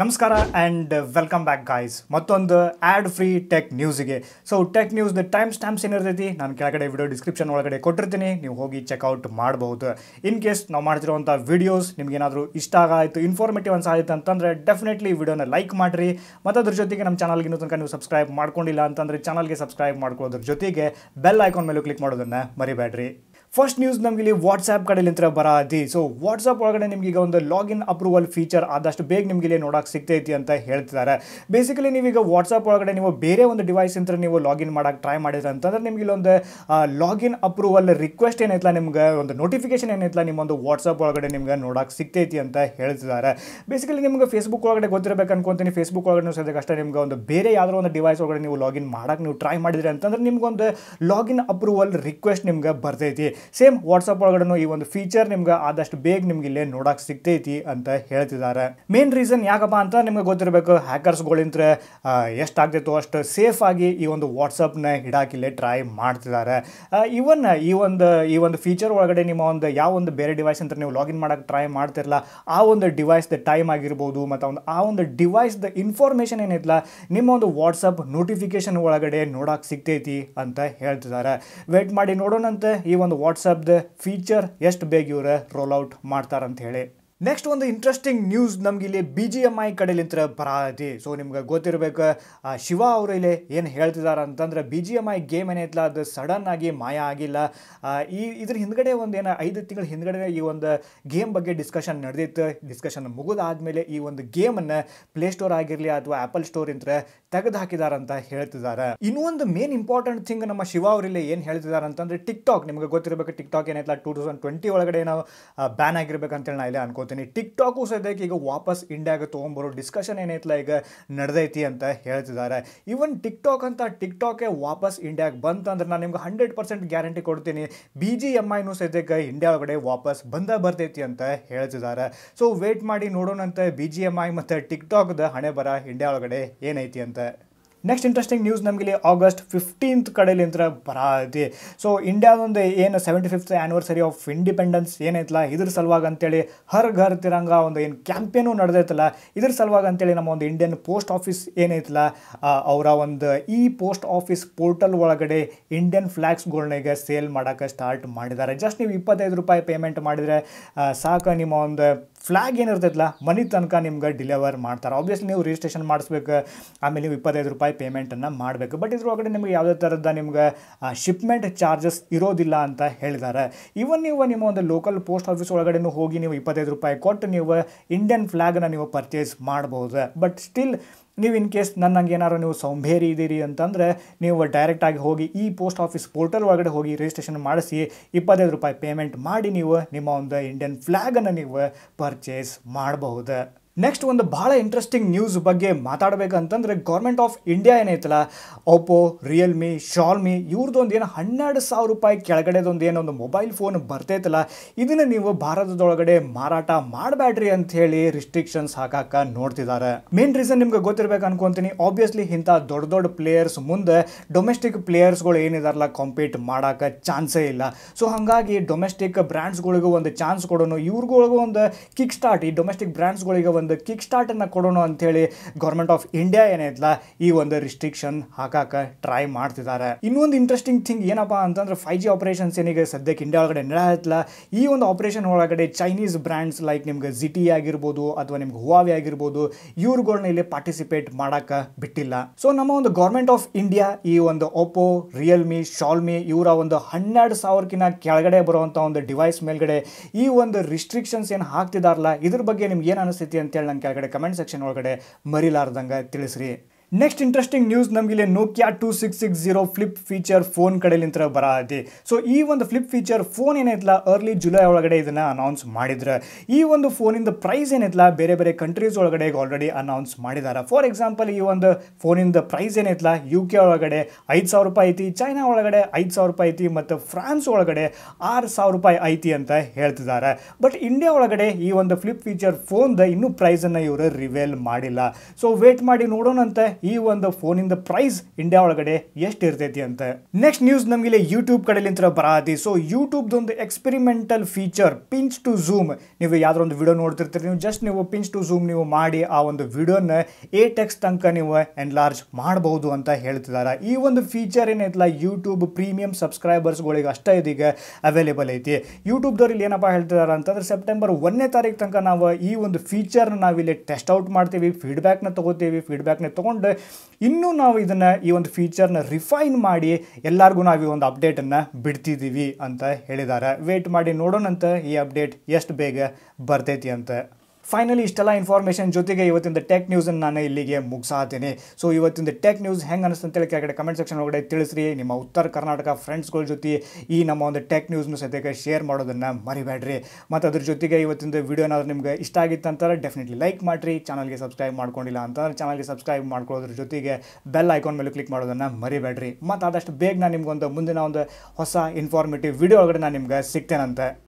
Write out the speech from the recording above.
ನಮಸ್ಕಾರ and welcome back guys, ಮತ್ತೊಂದು ad free tech ನ್ಯೂಸ್ಗೆ. ಸೊ ಟೆಕ್ ನ್ಯೂಸ್ದು ಟೈಮ್ ಸ್ಟ್ಯಾಂಪ್ಸ್ ಏನಿರ್ತೈತಿ ನಾನು ಕೆಳಗಡೆ ವಿಡಿಯೋ ಡಿಸ್ಕ್ರಿಪ್ಷನ್ ಒಳಗಡೆ ಕೊಟ್ಟಿರ್ತೀನಿ, ನೀವು ಹೋಗಿ ಚೆಕ್ಔಟ್ ಮಾಡ್ಬೋದು. ಇನ್ ಕೇಸ್ ನಾವು ಮಾಡ್ತಿರೋವಂಥ ವೀಡಿಯೋಸ್ ನಿಮಗೇನಾದರೂ ಇಷ್ಟ ಆಗಾಯಿತು, ಇನ್ಫಾರ್ಮೇಟಿವ್ ಅನ್ಸಾಯಿತು ಅಂತಂದರೆ ಡೆಫಿನೆಟ್ಲಿ ವಿಡಿಯೋನ ಲೈಕ್ ಮಾಡಿರಿ. ಮತ್ತು ಅದ್ರ ಜೊತೆಗೆ ನಮ್ಮ ಚಾನಲ್ಗೆ ಇನ್ನೂ ತನಕ ನೀವು ಸಬ್ಸ್ಕ್ರೈಬ್ ಮಾಡ್ಕೊಂಡಿಲ್ಲ ಅಂತಂದರೆ ಚಾನಲ್ಗೆ ಸಬ್ಸ್ಕ್ರೈಬ್ ಮಾಡ್ಕೊಳ್ಳೋದ್ರ ಜೊತೆಗೆ ಬೆಲ್ ಐಕಾನ್ ಮೇಲೆ ಕ್ಲಿಕ್ ಮಾಡೋದನ್ನು ಮರಿಬೇಡ್ರಿ. ಫಸ್ಟ್ ನ್ಯೂಸ್ ನಮಗೆ ಇಲ್ಲಿ ವಾಟ್ಸಾಪ್ ಕಡೆಲಿಂತ ಬರೋದಿ. ಸೊ ವಾಟ್ಸಾಪ್ ಒಳಗಡೆ ನಿಮ್ಗೆ ಈಗ ಒಂದು ಲಾಗಿನ್ ಅಪ್ರೂವಲ್ ಫೀಚರ್ ಆದಷ್ಟು ಬೇಗ ನಿಮಗೆ ಇಲ್ಲಿ ನೋಡೋಕೆ ಸಿಗ್ತೈತಿ ಅಂತ ಹೇಳ್ತಿದ್ದಾರೆ. ಬೇಸಿಕಲಿ ನೀವೀಗ ವಾಟ್ಸಾಪ್ ಒಳಗಡೆ ನೀವು ಬೇರೆ ಒಂದು ಡಿವೈಸ್ ಅಂತ ನೀವು ಲಾಗಿನ್ ಮಾಡೋಕೆ ಟ್ರೈ ಮಾಡಿದ್ರೆ ಅಂತಂದರೆ ನಿಮಗೆ ಇಲ್ಲೊಂದು ಲಾಗಿನ್ ಅಪ್ರೂವಲ್ ರಿಕ್ವೆಸ್ಟ್ ಏನೈತಲ್ಲ, ನಿಮ್ಗೆ ಒಂದು ನೋಟಿಫಿಕೇಶನ್ ಏನೈತಲ್ಲ ನಿಮ್ಮೊಂದು ವಾಟ್ಸಾಪ್ ಒಳಗಡೆ ನಿಮ್ಗೆ ನೋಡೋಕೆ ಸಿಗ್ತೈತಿ ಅಂತ ಹೇಳ್ತಿದ್ದಾರೆ. ಬೇಸಿಕಲಿ ನಿಮ್ಗೆ ಫೇಸ್ಬುಕ್ ಒಳಗಡೆ ಗೊತ್ತಿರಬೇಕು ಅನ್ಕೊತೀನಿ, ಫೇಸ್ಬುಕ್ ಒಳಗಡೆ ನೀವು ಸದ್ಯಕ್ಕಷ್ಟೇ ನಿಮ್ಗೆ ಒಂದು ಬೇರೆ ಯಾವುದೋ ಒಂದು ಡಿವೈಸ್ ಒಳಗಡೆ ನೀವು ಲಾಗಿನ್ ಮಾಡೋಕೆ ನೀವು ಟ್ರೈ ಮಾಡಿದ್ರೆ ಅಂತಂದರೆ ನಿಮ್ಗೊಂದು ಲಾಗಿನ್ ಅಪ್ರೂವಲ್ ರಿಕ್ವೆಸ್ಟ್ ನಿಮ್ಗೆ ಬರ್ತೈತಿ. ಸೇಮ್ ವಾಟ್ಸಪ್ ಒಳಗಡೆ ಈ ಒಂದು ಫೀಚರ್ ನಿಮ್ಗೆ ಆದಷ್ಟು ಬೇಗ ನಿಮ್ಗೆ ಇಲ್ಲೇ ನೋಡೋಕೆ ಸಿಗ್ತೈತಿ ಅಂತ ಹೇಳ್ತಿದ್ದಾರೆ. ಮೇನ್ ರೀಸನ್ ಯಾಕಪ್ಪ ಅಂತ ನಿಮ್ಗೆ ಗೊತ್ತಿರಬೇಕು, ಹ್ಯಾಕರ್ಸ್ಗಳಿಂತ ಎಷ್ಟಾಗ್ತೈತೋ ಅಷ್ಟು ಸೇಫ್ ಆಗಿ ಈ ಒಂದು ವಾಟ್ಸಪ್ನ ಇಡಾಕಿಲ್ಲೇ ಟ್ರೈ ಮಾಡ್ತಿದ್ದಾರೆ. ಇವನ್ ಈ ಒಂದು ಫೀಚರ್ ಒಳಗಡೆ ನಿಮ್ಮ ಒಂದು ಯಾವ ಒಂದು ಬೇರೆ ಡಿವೈಸ್ ಅಂತ ನೀವು ಲಾಗಿನ್ ಮಾಡೋಕೆ ಟ್ರೈ ಮಾಡ್ತಿರಲ್ಲ, ಆ ಒಂದು ಡಿವೈಸ್ದ ಟೈಮ್ ಆಗಿರ್ಬೋದು ಮತ್ತು ಆ ಒಂದು ಡಿವೈಸ್ದ ಇನ್ಫಾರ್ಮೇಷನ್ ಏನಿಲ್ಲ ನಿಮ್ಮ ಒಂದು ವಾಟ್ಸಪ್ ನೋಟಿಫಿಕೇಶನ್ ಒಳಗಡೆ ನೋಡೋಕೆ ಸಿಗ್ತೈತಿ ಅಂತ ಹೇಳ್ತಿದ್ದಾರೆ. ವೇಟ್ ಮಾಡಿ ನೋಡೋಣಂತೆ ಈ ಒಂದು ವಾಟ್ಸಪ್ದ ಫೀಚರ್ ಎಷ್ಟು ಬೇಗ ಇವ್ರು ರೋಲ್ ಔಟ್ ಮಾಡ್ತಾರಂತ ಹೇಳಿ. ನೆಕ್ಸ್ಟ್ ಒಂದು ಇಂಟ್ರೆಸ್ಟಿಂಗ್ ನ್ಯೂಸ್ ನಮ್ಗೆ ಇಲ್ಲಿ BGMI ಕಡೆಲಿಂತ ಬರತಿ. ಸೊ ನಿಮ್ಗೆ ಗೊತ್ತಿರಬೇಕು, ಶಿವ ಅವರು ಇಲ್ಲಿ ಏನು ಹೇಳ್ತಿದ್ದಾರೆ ಅಂತಂದರೆ BGMI ಗೇಮ್ ಏನೈತಲ್ಲ ಅದು ಸಡನ್ ಆಗಿ ಮಾಯ ಆಗಿಲ್ಲ. ಇದ್ರ ಹಿಂದ್ಗಡೆ ಒಂದು ಏನೋ 5 ತಿಂಗಳ ಹಿಂದ್ಗಡೆ ಈ ಒಂದು ಗೇಮ್ ಬಗ್ಗೆ ಡಿಸ್ಕಷನ್ ನಡೆದಿತ್ತು. ಡಿಸ್ಕಷನ್ ಮುಗಿದಾದಮೇಲೆ ಈ ಒಂದು ಗೇಮನ್ನು ಪ್ಲೇಸ್ಟೋರ್ ಆಗಿರಲಿ ಅಥವಾ ಆ್ಯಪಲ್ ಸ್ಟೋರಿಂತ ತೆಗೆದು ಹಾಕಿದಾರಂತ ಹೇಳ್ತಿದ್ದಾರೆ. ಇನ್ನೊಂದು ಮೇನ್ ಇಂಪಾರ್ಟೆಂಟ್ ಥಿಂಗ್ ನಮ್ಮ ಶಿವ ಅವರಿಲ್ಲಿ ಏನು ಹೇಳ್ತಿದ್ದಾರೆ ಅಂತಂದರೆ ಟಿಕ್ಟಾಕ್, ನಿಮ್ಗೆ ಗೊತ್ತಿರಬೇಕು ಟಿಕ್ಟಾಕ್ ಏನೈತಲ್ಲ 2020 ಒಳಗಡೆ ನಾವು ಬ್ಯಾನ್ ಆಗಿರ್ಬೇಕಂತೇಳಿ ನಾ ಇಲ್ಲೇ ಅನ್ಕೋತೀನಿ. ಟಿಕ್ಟಾಕು ಸದ್ಯಕ್ಕೆ ಈಗ ವಾಪಸ್ ಇಂಡಿಯಾಗೆ ತೊಗೊಂಬರೋ ಡಿಸ್ಕಷನ್ ಏನೈತಲ್ಲ ಈಗ ನಡೆದೈತಿ ಅಂತ ಹೇಳ್ತಿದ್ದಾರೆ. ಈವನ್ ಟಿಕ್ಟಾಕೇ ವಾಪಸ್ ಇಂಡಿಯಾಗೆ ಬಂತಂದ್ರೆ ನಾನು ನಿಮ್ಗೆ 100% ಗ್ಯಾರಂಟಿ ಕೊಡ್ತೀನಿ, BGMIನೂ ಸದ್ಯಕ್ಕೆ ಇಂಡಿಯಾ ಒಳಗಡೆ ವಾಪಸ್ ಬಂದ ಬರ್ತೈತಿ ಅಂತ ಹೇಳ್ತಿದ್ದಾರೆ. ಸೊ ವೇಟ್ ಮಾಡಿ ನೋಡೋಣಂತ BGMI ಮತ್ತು ಟಿಕ್ಟಾಕ್ದ ಹಣೆ ಬರ ಇಂಡಿಯಾ ಒಳಗಡೆ ಏನೈತಿ ಅಂತ. ನೆಕ್ಸ್ಟ್ ಇಂಟ್ರೆಸ್ಟಿಂಗ್ ನ್ಯೂಸ್ ನಮಗೆ ಇಲ್ಲಿ August 15 ಕಡೆಲಿಂತ ಬರತಿ. ಸೊ ಇಂಡಿಯಾದೊಂದು ಏನು 75th ಆ್ಯನಿವರ್ಸರಿ ಆಫ್ ಇಂಡಿಪೆಂಡೆನ್ಸ್ ಏನೈತಲ್ಲ ಇದ್ರ ಸಲುವಾಗಿ ಅಂತೇಳಿ ಹರ್ ಘರ್ ತಿರಂಗ ಒಂದು ಏನು ಕ್ಯಾಂಪೇನು ನಡೆದೈತಲ್ಲ ಇದ್ರ ಸಲುವಾಗಿ ಅಂತೇಳಿ ನಮ್ಮ ಒಂದು ಇಂಡಿಯನ್ ಪೋಸ್ಟ್ ಆಫೀಸ್ ಏನೈತಲ್ಲ ಅವರ ಒಂದು ಈ ಪೋಸ್ಟ್ ಆಫೀಸ್ ಪೋರ್ಟಲ್ ಒಳಗಡೆ ಇಂಡಿಯನ್ ಫ್ಲ್ಯಾಗ್ಸ್ಗಳನ್ನ ಈಗ ಸೇಲ್ ಮಾಡೋಕ್ಕೆ ಸ್ಟಾರ್ಟ್ ಮಾಡಿದ್ದಾರೆ. ಜಸ್ಟ್ ನೀವು $25 ಪೇಮೆಂಟ್ ಮಾಡಿದರೆ ಸಾಕು, ನಿಮ್ಮ ಒಂದು ಫ್ಲ್ಯಾಗ್ ಏನಿರ್ತೈತಲ್ಲ ಮನಿ ತನಕ ನಿಮ್ಗೆ ಡಿಲಿವರ್ ಮಾಡ್ತಾರೆ. ಆಬ್ವಿಯಸ್ಲಿ ನೀವು ರಿಜಿಸ್ಟ್ರೇಷನ್ ಮಾಡಿಸ್ಬೇಕು, ಆಮೇಲೆ ನೀವು $25 ಪೇಮೆಂಟನ್ನು ಮಾಡಬೇಕು. ಬಟ್ ಇದ್ರೊಳಗಡೆ ನಿಮಗೆ ಯಾವುದೇ ಥರದ ನಿಮ್ಗೆ ಶಿಪ್ಮೆಂಟ್ ಚಾರ್ಜಸ್ ಇರೋದಿಲ್ಲ ಅಂತ ಹೇಳಿದ್ದಾರೆ. ಈವನ್ ನೀವು ನಿಮ್ಮ ಒಂದು ಲೋಕಲ್ ಪೋಸ್ಟ್ ಆಫೀಸ್ ಒಳಗಡೆ ಹೋಗಿ ನೀವು $25 ಕೊಟ್ಟು ನೀವು ಇಂಡಿಯನ್ ಫ್ಲ್ಯಾಗನ್ನು ನೀವು ಪರ್ಚೇಸ್ ಮಾಡ್ಬೋದು. ಬಟ್ ಸ್ಟಿಲ್ ನೀವು ಇನ್ ಕೇಸ್ ನನ್ನಂಗೆ ಏನಾರು ನೀವು ಸೌಂಬೇರಿ ಇದ್ದೀರಿ ಅಂತಂದರೆ ನೀವು ಡೈರೆಕ್ಟಾಗಿ ಹೋಗಿ ಈ ಪೋಸ್ಟ್ ಆಫೀಸ್ ಪೋರ್ಟಲ್ ಒಳಗಡೆ ಹೋಗಿ ರಿಜಿಸ್ಟ್ರೇಷನ್ ಮಾಡಿಸಿ $25 ಪೇಮೆಂಟ್ ಮಾಡಿ ನೀವು ನಿಮ್ಮ ಒಂದು ಇಂಡಿಯನ್ ಫ್ಲ್ಯಾಗನ್ನು ನೀವು ಪರ್ಚೇಸ್ ಮಾಡಬಹುದು. ನೆಕ್ಸ್ಟ್ ಒಂದು ಭಾಳ ಇಂಟ್ರೆಸ್ಟಿಂಗ್ ನ್ಯೂಸ್ ಬಗ್ಗೆ ಮಾತಾಡಬೇಕಂತಂದರೆ ಗೌರ್ಮೆಂಟ್ ಆಫ್ ಇಂಡಿಯಾ ಏನೈತಲ್ಲ ಒಪ್ಪೋ, ರಿಯಲ್ಮಿ, ಶಾಲ್ಮಿ ಇವ್ರದ್ದೊಂದು ಏನು $12,000 ಕೆಳಗಡೆದೊಂದು ಏನೊಂದು ಮೊಬೈಲ್ ಫೋನ್ ಬರ್ತೈತಲ್ಲ ಇದನ್ನು ನೀವು ಭಾರತದೊಳಗಡೆ ಮಾರಾಟ ಮಾಡಬೇಡ್ರಿ ಅಂಥೇಳಿ ರಿಸ್ಟ್ರಿಕ್ಷನ್ಸ್ ಹಾಕಕ್ಕೆ ನೋಡ್ತಿದ್ದಾರೆ. ಮೇನ್ ರೀಸನ್ ನಿಮ್ಗೆ ಗೊತ್ತಿರಬೇಕು ಅನ್ಕೊತೀನಿ, ಆಬ್ವಿಯಸ್ಲಿ ಇಂಥ ದೊಡ್ಡ ಪ್ಲೇಯರ್ಸ್ ಮುಂದೆ ಡೊಮೆಸ್ಟಿಕ್ ಪ್ಲೇಯರ್ಸ್ಗಳು ಏನಿದಾರಲ್ಲ ಕಾಂಪೀಟ್ ಮಾಡೋಕ್ಕೆ ಚಾನ್ಸೇ ಇಲ್ಲ. ಸೊ ಹಾಗಾಗಿ ಡೊಮೆಸ್ಟಿಕ್ ಬ್ರ್ಯಾಂಡ್ಸ್ಗಳಿಗೂ ಒಂದು ಚಾನ್ಸ್ ಕೊಡೋನು, ಇವ್ರಿಗಳಿಗೂ ಒಂದು ಕಿಕ್ ಸ್ಟಾರ್ಟ್, ಈ ಡೊಮೆಸ್ಟಿಕ್ ಬ್ರ್ಯಾಂಡ್ಸ್ಗಳಿಗೆ ಒಂದು ಕಿಕ್ ಸ್ಟಾರ್ಟನ್ನು ಕೊಡೋಣ ಅಂತೇಳಿ ಗೌರ್ಮೆಂಟ್ ಆಫ್ ಇಂಡಿಯಾ ಏನೈತಲ್ಲ ಈ ಒಂದು ರಿಸ್ಟ್ರಿಕ್ಷನ್ ಹಾಕಕ್ಕೆ ಟ್ರೈ ಮಾಡ್ತಿದ್ದಾರೆ. ಇನ್ನೊಂದು ಇಂಟ್ರೆಸ್ಟಿಂಗ್ ಥಿಂಗ್ ಏನಪ್ಪ ಅಂತಂದ್ರೆ 5G ಆಪರೇಷನ್ಸ್ ಏನಿಗೆ ಸದ್ಯಕ್ಕೆ ಇಂಡಿಯಾ ಒಳಗಡೆ ನಡೆಯತ್ತಲ್ಲ ಈ ಒಂದು ಆಪರೇಷನ್ ಒಳಗಡೆ ಚೈನೀಸ್ ಬ್ರ್ಯಾಂಡ್ಸ್ ಲೈಕ್ ನಿಮ್ಗೆ ZTE ಆಗಿರ್ಬೋದು ಅಥವಾ ನಿಮ್ಗೆ Huawei ಆಗಿರ್ಬೋದು ಇವ್ರುಗಳನ್ನ ಇಲ್ಲಿ ಪಾರ್ಟಿಸಿಪೇಟ್ ಮಾಡೋಕ್ಕೆ ಬಿಟ್ಟಿಲ್ಲ. ಸೊ ನಮ್ಮ ಒಂದು ಗೌರ್ಮೆಂಟ್ ಆಫ್ ಇಂಡಿಯಾ ಈ ಒಂದು ಒಪ್ಪೋ, ರಿಯಲ್ಮಿ, ಶಾಲ್ಮಿ ಇವರ ಒಂದು 12,000ಕಿಂತ ಕೆಳಗಡೆ ಬರುವಂಥ ಒಂದು ಡಿವೈಸ್ ಮೇಲ್ಗಡೆ ಈ ಒಂದು ರಿಸ್ಟ್ರಿಕ್ಷನ್ಸ್ ಏನು ಹಾಕ್ತಿದಾರಲ್ಲ ಇದ್ರ ಬಗ್ಗೆ ನಿಮ್ಗೆ ಏನು ಅನಿಸ್ತೈತಿ ಅಂತೇಳಿ ನನ್ನ ಕೆಳಗಡೆ ಕಮೆಂಟ್ ಸೆಕ್ಷನ್ ಒಳಗಡೆ ಮರಿಲಾರ್ದಂಗೆ ತಿಳಿಸ್ರಿ. ನೆಕ್ಸ್ಟ್ ಇಂಟ್ರೆಸ್ಟಿಂಗ್ ನ್ಯೂಸ್ ನಮಗಿಲ್ಲಿ ನೋಕಿಯಾ 2660 ಫ್ಲಿಪ್ ಫೀಚರ್ ಫೋನ್ ಕಡೆಲಿಂತ ಬರತಿ. ಸೊ ಈ ಒಂದು ಫ್ಲಿಪ್ ಫೀಚರ್ ಫೋನ್ ಏನೈತಲ್ಲ ಅರ್ಲಿ ಜುಲೈ ಒಳಗಡೆ ಇದನ್ನು ಅನೌನ್ಸ್ ಮಾಡಿದ್ರೆ ಈ ಒಂದು ಫೋನಿಂದ ಪ್ರೈಸ್ ಏನೈತಲ್ಲ ಬೇರೆ ಬೇರೆ ಕಂಟ್ರೀಸ್ ಒಳಗಡೆ ಆಲ್ರೆಡಿ ಅನೌನ್ಸ್ ಮಾಡಿದ್ದಾರೆ. ಫಾರ್ ಎಕ್ಸಾಂಪಲ್ ಈ ಒಂದು ಫೋನಿಂದ ಪ್ರೈಸ್ ಏನೈತಲ್ಲ UK ಒಳಗಡೆ $5,000 ಐತಿ, ಚೈನಾ ಒಳಗಡೆ $5,000 ಐತಿ ಮತ್ತು ಫ್ರಾನ್ಸ್ ಒಳಗಡೆ $6,000 ಐತಿ ಅಂತ ಹೇಳ್ತಿದ್ದಾರೆ. ಬಟ್ ಇಂಡಿಯಾ ಒಳಗಡೆ ಈ ಒಂದು ಫ್ಲಿಪ್ ಫೀಚರ್ ಫೋನ್ದ ಇನ್ನೂ ಪ್ರೈಸನ್ನು ಇವರು ರಿವೀಲ್ ಮಾಡಿಲ್ಲ. ಸೊ ವೇಟ್ ಮಾಡಿ ನೋಡೋಣಂತೆ ಈ ಒಂದು ಫೋನ್ ಇಂದ ಪ್ರೈಸ್ ಇಂಡಿಯಾ ಒಳಗಡೆ ಎಷ್ಟು ಇರ್ತೈತಿ ಅಂತ. ನೆಕ್ಸ್ಟ್ ನ್ಯೂಸ್ ನಮಗೆ ಇಲ್ಲಿ YouTube ಕಡೆಲಿಂತ್ರ ಬರಹತಿ. ಸೋ YouTube ದೊಂದು experimental feature pinch to zoom. ನೀವು ಯಾವ್ದಾದ್ರು ಒಂದು ವಿಡಿಯೋ ನೋಡ್ತಿರ್ತೀರಿ, ನೀವು ಜಸ್ಟ್ ನೀವು ಪಿಂಚ್ ಟು ಝೂಮ್ ನೀವು ಮಾಡಿ ಆ ಒಂದು ವಿಡಿಯೋನ 8x ತನಕ ನೀವು ಎನ್ಲಾರ್ಜ್ ಮಾಡಬಹುದು ಅಂತ ಹೇಳ್ತಿದ್ದಾರೆ. ಈ ಒಂದು ಫೀಚರ್ ಏನೈತಲ್ಲ YouTube ಪ್ರೀಮಿಯಂ ಸಬ್ಸ್ಕ್ರೈಬರ್ಸ್ ಗಳಿಗೆ ಅಷ್ಟೇ ಇದೀಗ ಅವೈಲೇಬಲ್ ಐತಿ. YouTube ದವರು ಇಲ್ಲಿ ಏನಪ್ಪಾ ಹೇಳ್ತಿದ್ದಾರೆ ಅಂತಂದ್ರೆ ಸೆಪ್ಟೆಂಬರ್ 1ನೇ ತಾರೀಖು ತನಕ ನಾವು ಈ ಒಂದು ಫೀಚರ್ ನಾವು ಇಲ್ಲಿ ಟೆಸ್ಟ್ ಔಟ್ ಮಾಡ್ತೀವಿ, ಫೀಡ್ಬ್ಯಾಕ್ ನ ತಗೋತೀವಿ. ಫೀಡ್ಬ್ಯಾಕ್ ನ ತಗೊಂಡು ಇನ್ನು ನಾವು ಇದನ್ನ ಈ ಒಂದು ಫೀಚರ್ನ ರಿಫೈನ್ ಮಾಡಿ ಎಲ್ಲರಿಗೂ ನಾವು ಈ ಒಂದು ಅಪ್ಡೇಟ್ ಅನ್ನ ಬಿಡ್ತಿದ್ದೀವಿ ಅಂತ ಹೇಳಿದ್ದಾರೆ. ವೇಟ್ ಮಾಡಿ ನೋಡೋಣಂತ ಈ ಅಪ್ಡೇಟ್ ಎಷ್ಟು ಬೇಗ ಬರ್ತೈತಿ ಅಂತ. ಫೈನಲಿ ಇಷ್ಟೆಲ್ಲ ಇನ್ಫಾರ್ಮೇಷನ್ ಜೊತೆಗೆ ಇವತ್ತಿನ ಟೆಕ್ ನ್ಯೂಸನ್ನು ನಾನು ಇಲ್ಲಿಗೆ ಮುಗಿಸಾತೀನಿ. ಸೊ ಇವತ್ತಿನ ಟೆಕ್ ನ್ಯೂಸ್ ಹೆಂಗೆ ಅನಿಸ್ತು ಅಂತೇಳಿ ಕೆಳಗಡೆ ಕಮೆಂಟ್ ಸೆಕ್ಷನ್ ಒಳಗಡೆ ತಿಳಿಸ್ರಿ. ನಿಮ್ಮ ಉತ್ತರ ಕರ್ನಾಟಕ ಫ್ರೆಂಡ್ಸ್ಗಳ ಜೊತೆ ಈ ನಮ್ಮ ಒಂದು ಟೆಕ್ ನ್ಯೂಸ್ನ ಸದ್ಯಕ್ಕೆ ಶೇರ್ ಮಾಡೋದನ್ನು ಮರಿಬೇಡ್ರಿ. ಮತ್ತು ಅದ್ರ ಜೊತೆಗೆ ಇವತ್ತಿನ ವಿಡಿಯೋ ಏನಾದರೂ ನಿಮ್ಗೆ ಇಷ್ಟ ಆಗಿತ್ತು ಅಂತಾರೆ ಡೆಫಿನೆಟ್ಲಿ ಲೈಕ್ ಮಾಡಿರಿ. ಚಾನಲ್ಗೆ ಸಬ್ಸ್ಕ್ರೈಬ್ ಮಾಡ್ಕೊಂಡಿಲ್ಲ ಅಂತಂದ್ರೆ ಚಾನಲ್ಗೆ ಸಬ್ಸ್ಕ್ರೈಬ್ ಮಾಡ್ಕೊಳ್ಳೋದ್ರ ಜೊತೆಗೆ ಬೆಲ್ ಐಕಾನ್ ಮೇಲೆ ಕ್ಲಿಕ್ ಮಾಡೋದನ್ನು ಮರಿಬೇಡ್ರಿ. ಮತ್ತು ಆದಷ್ಟು ಬೇಗ ನಾನು ನಿಮ್ಗೊಂದು ಮುಂದಿನ ಒಂದು ಹೊಸ ಇನ್ಫಾರ್ಮೇಟಿವ್ ವಿಡಿಯೋ ಒಳಗಡೆ ನಾನು ನಿಮ್ಗೆ ಸಿಗ್ತೇನಂತೆ.